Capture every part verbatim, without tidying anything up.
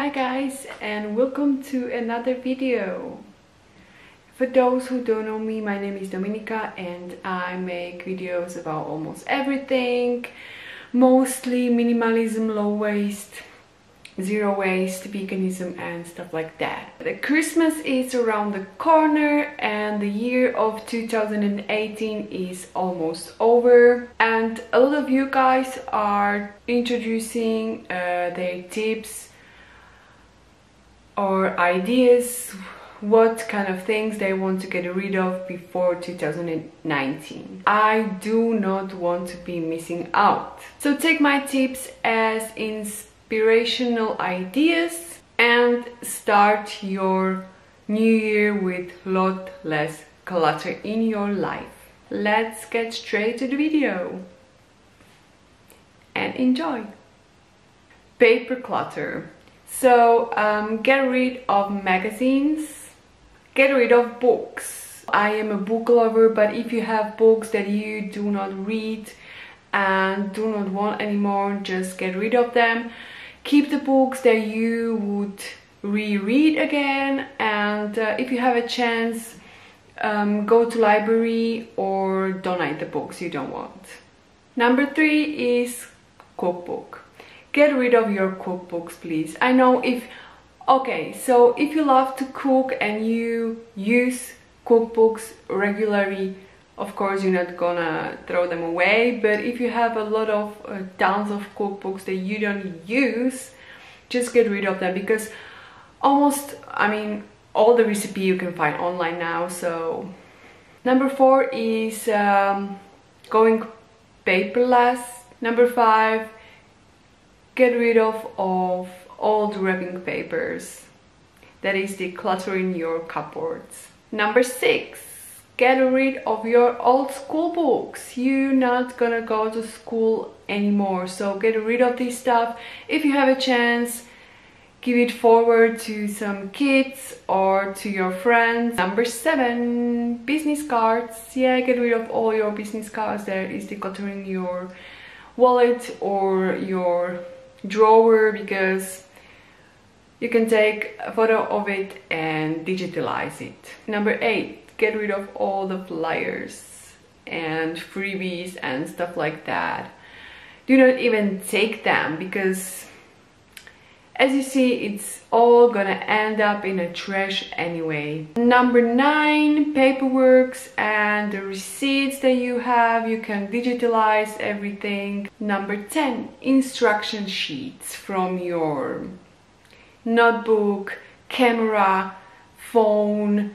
Hi guys, and welcome to another video. For those who don't know me, my name is Dominika and I make videos about almost everything, mostly minimalism, low waste, zero waste, veganism and stuff like that. The Christmas is around the corner and the year of two thousand eighteen is almost over, and a lot of you guys are introducing uh, their tips or ideas, what kind of things they want to get rid of before two thousand nineteen. I do not want to be missing out. So take my tips as inspirational ideas and start your new year with a lot less clutter in your life. Let's get straight to the video and enjoy. Paper clutter. So um, get rid of magazines, get rid of books. I am a book lover, but if you have books that you do not read and do not want anymore, just get rid of them. Keep the books that you would reread again, and uh, if you have a chance, um, go to library or donate the books you don't want. Number three is cookbook. Get rid of your cookbooks, please. I know if... Okay, so if you love to cook and you use cookbooks regularly, of course you're not gonna throw them away, but if you have a lot of uh, tons of cookbooks that you don't use, just get rid of them, because almost, I mean, all the recipe you can find online now, so... Number four is um, going paperless. Number five, get rid of, of old wrapping papers, that is decluttering your cupboards. Number six, get rid of your old school books. You're not gonna go to school anymore, so get rid of this stuff. If you have a chance, give it forward to some kids or to your friends. Number seven, business cards. Yeah, get rid of all your business cards. That is decluttering your wallet or your drawer, because you can take a photo of it and digitalize it. Number eight, get rid of all the flyers and freebies and stuff like that. Do not even take them, because as you see, it's all gonna end up in a trash anyway. Number nine, paperworks and the receipts that you have. You can digitalize everything. Number ten, instruction sheets from your notebook, camera, phone,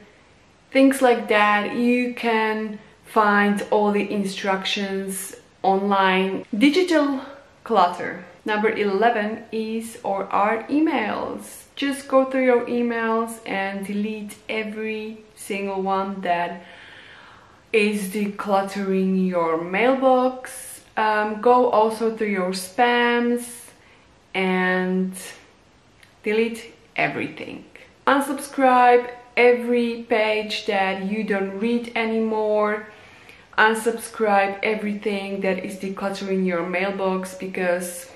things like that. You can find all the instructions online. Digital clutter. Number eleven is or are emails. Just go through your emails and delete every single one that is decluttering your mailbox. Um, go also through your spams and delete everything. Unsubscribe every page that you don't read anymore. Unsubscribe everything that is decluttering your mailbox, because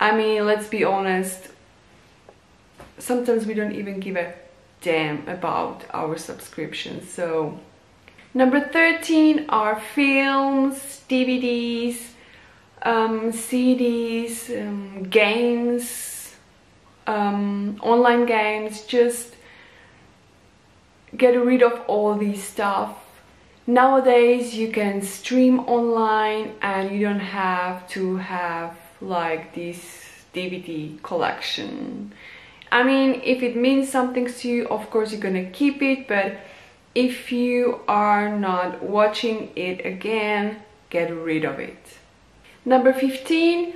I mean, let's be honest, sometimes we don't even give a damn about our subscriptions. So number thirteen are films, D V Ds, um, C Ds, um, games, um, online games. Just get rid of all these stuff. Nowadays you can stream online and you don't have to have like this D V D collection. I mean, if it means something to you, of course you're gonna keep it, but if you are not watching it again, get rid of it. Number fifteen,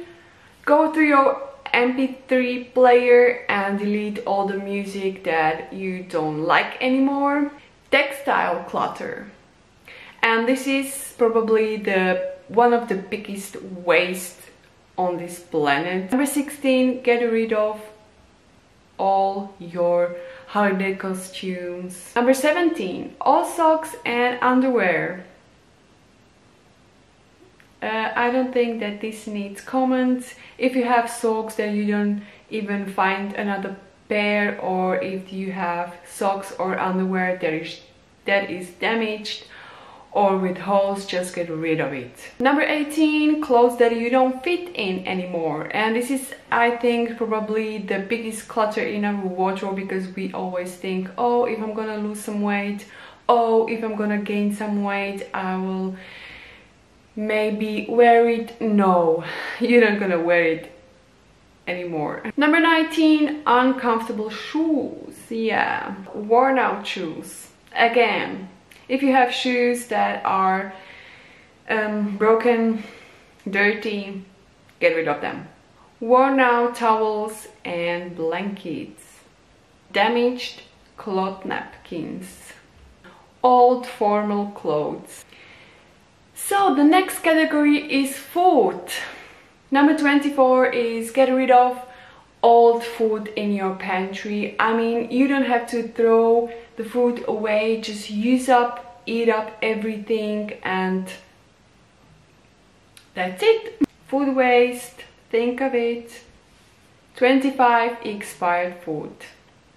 go through your M P three player and delete all the music that you don't like anymore. Textile clutter. And this is probably the one of the biggest waste on this planet. Number sixteen, get rid of all your holiday costumes. Number seventeen, all socks and underwear. Uh, I don't think that this needs comments. If you have socks that you don't even find another pair, or if you have socks or underwear that is, that is damaged or with holes, just get rid of it. Number eighteen, clothes that you don't fit in anymore. And this is, I think, probably the biggest clutter in our wardrobe, because we always think, oh, if I'm gonna lose some weight, oh, if I'm gonna gain some weight, I will maybe wear it. No, you're not gonna wear it anymore. Number nineteen, uncomfortable shoes. Yeah, worn out shoes. Again, if you have shoes that are um, broken, dirty, get rid of them. Worn out towels and blankets. Damaged cloth napkins. Old formal clothes. So the next category is food. Number twenty-four is get rid of old food in your pantry. I mean, you don't have to throw the food away, just use up, eat up everything, and that's it. Food waste, think of it. twenty-five, expired food.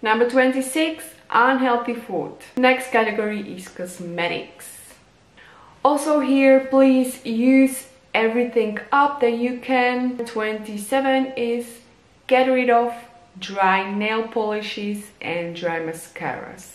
Number twenty-six, unhealthy food. Next category is cosmetics. Also here, please use everything up that you can. Twenty-seven is get rid of dry nail polishes and dry mascaras.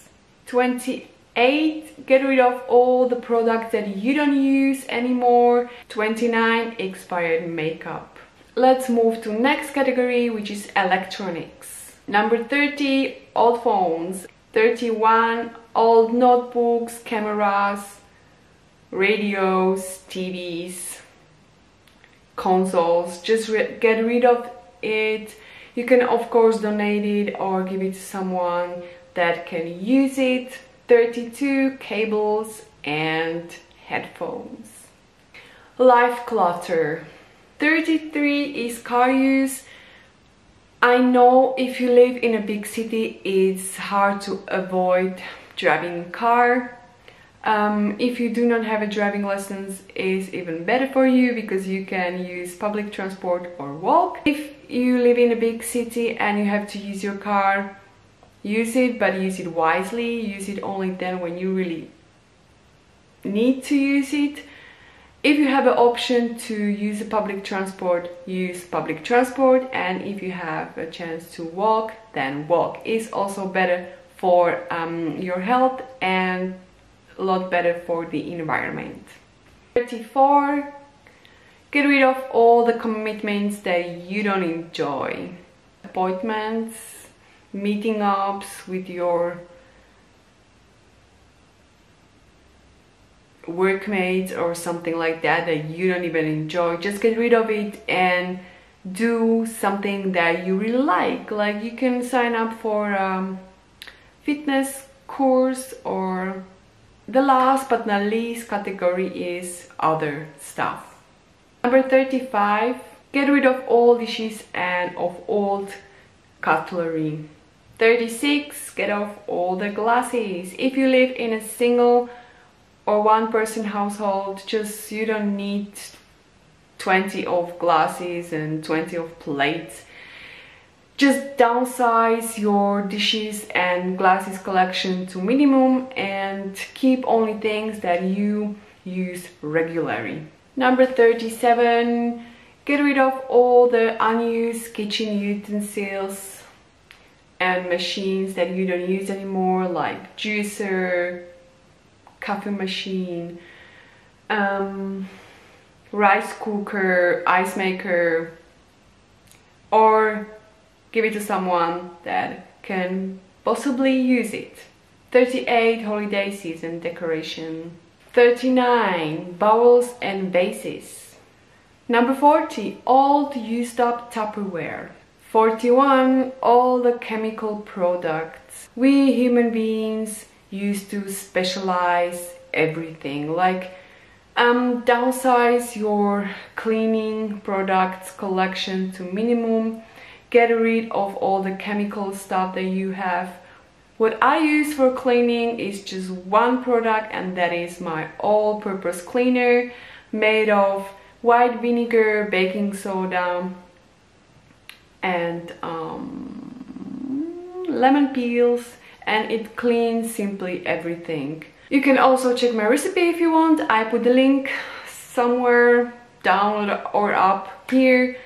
Twenty-eight, get rid of all the products that you don't use anymore. Twenty-nine, expired makeup. Let's move to next category, which is electronics. Number thirty, old phones. Thirty-one, old notebooks, cameras, radios, T Vs, consoles. Just get rid of it. You can of course donate it or give it to someone that can use it. thirty-two, cables and headphones. Life clutter. thirty-three is car use. I know if you live in a big city, it's hard to avoid driving a car. Um, if you do not have a driving license, it's even better for you because you can use public transport or walk. If you live in a big city and you have to use your car, use it, but use it wisely. Use it only then when you really need to use it. If you have an option to use a public transport, use public transport, and if you have a chance to walk, then walk. It's also better for um, your health and a lot better for the environment. thirty-four, get rid of all the commitments that you don't enjoy. Appointments, meeting ups with your workmates or something like that that you don't even enjoy. Just get rid of it and do something that you really like. Like, you can sign up for a fitness course. Or the last but not least category is other stuff. Number thirty-five, get rid of all dishes and of old cutlery. thirty-six, get off all the glasses. If you live in a single or one person household, just you don't need twenty of glasses and twenty of plates. Just downsize your dishes and glasses collection to minimum and keep only things that you use regularly. Number thirty-seven, get rid of all the unused kitchen utensils and machines that you don't use anymore, like juicer, coffee machine, um, rice cooker, ice maker, or give it to someone that can possibly use it. thirty-eight, holiday season decoration. thirty-nine, bowls and vases. Number forty, old used up Tupperware. forty-one, all the chemical products. We human beings used to specialize everything. Like, um, downsize your cleaning products collection to minimum. Get rid of all the chemical stuff that you have. What I use for cleaning is just one product, and that is my all-purpose cleaner made of white vinegar, baking soda, and um, lemon peels, and it cleans simply everything. You can also check my recipe if you want. I put the link somewhere down or up here.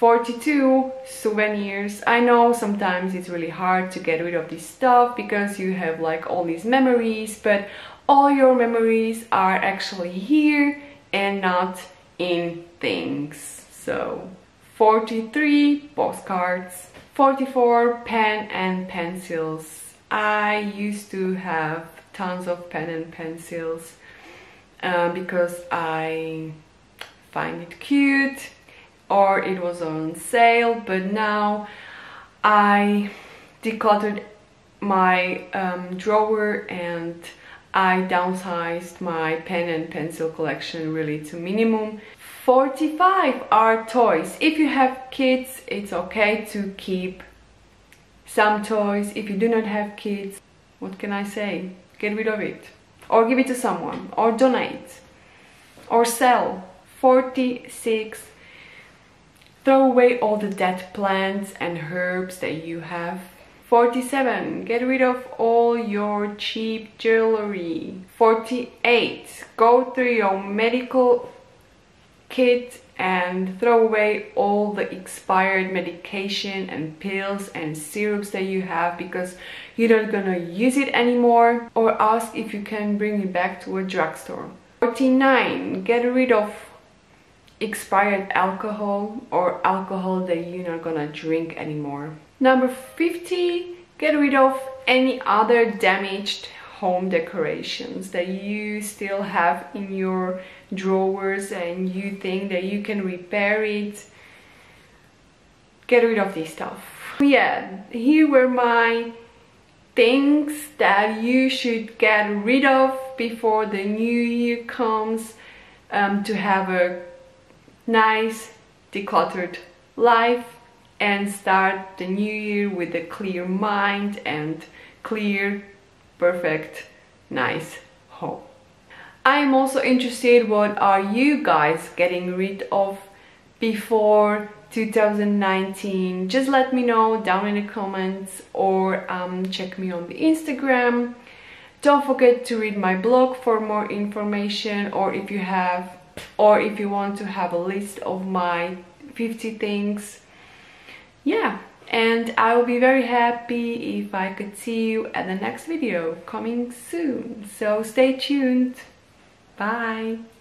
forty-two souvenirs. I know sometimes it's really hard to get rid of this stuff because you have like all these memories, but all your memories are actually here and not in things. So forty-three postcards, forty-four pen and pencils. I used to have tons of pen and pencils uh, because I find it cute, or it was on sale, but now I decluttered my um, drawer and I downsized my pen and pencil collection really to minimum. forty-five are toys. If you have kids, it's okay to keep some toys. If you do not have kids, what can I say? Get rid of it, or give it to someone, or donate, or sell. forty-six. Throw away all the dead plants and herbs that you have. forty-seven. Get rid of all your cheap jewelry. forty-eight. Go through your medical kit and throw away all the expired medication and pills and syrups that you have because you're not gonna use it anymore, or ask if you can bring it back to a drugstore. forty-nine. Get rid of expired alcohol or alcohol that you're not gonna drink anymore. Number fifty, get rid of any other damaged home decorations that you still have in your drawers and you think that you can repair it. Get rid of this stuff. Yeah, here were my things that you should get rid of before the new year comes, um, to have a nice decluttered life and start the new year with a clear mind and clear, perfect, nice home. I am also interested, what are you guys getting rid of before two thousand nineteen? Just let me know down in the comments, or um, check me on the Instagram. Don't forget to read my blog for more information, or if you have or if you want to have a list of my fifty things. Yeah, and I will be very happy if I could see you at the next video coming soon. So stay tuned. Bye.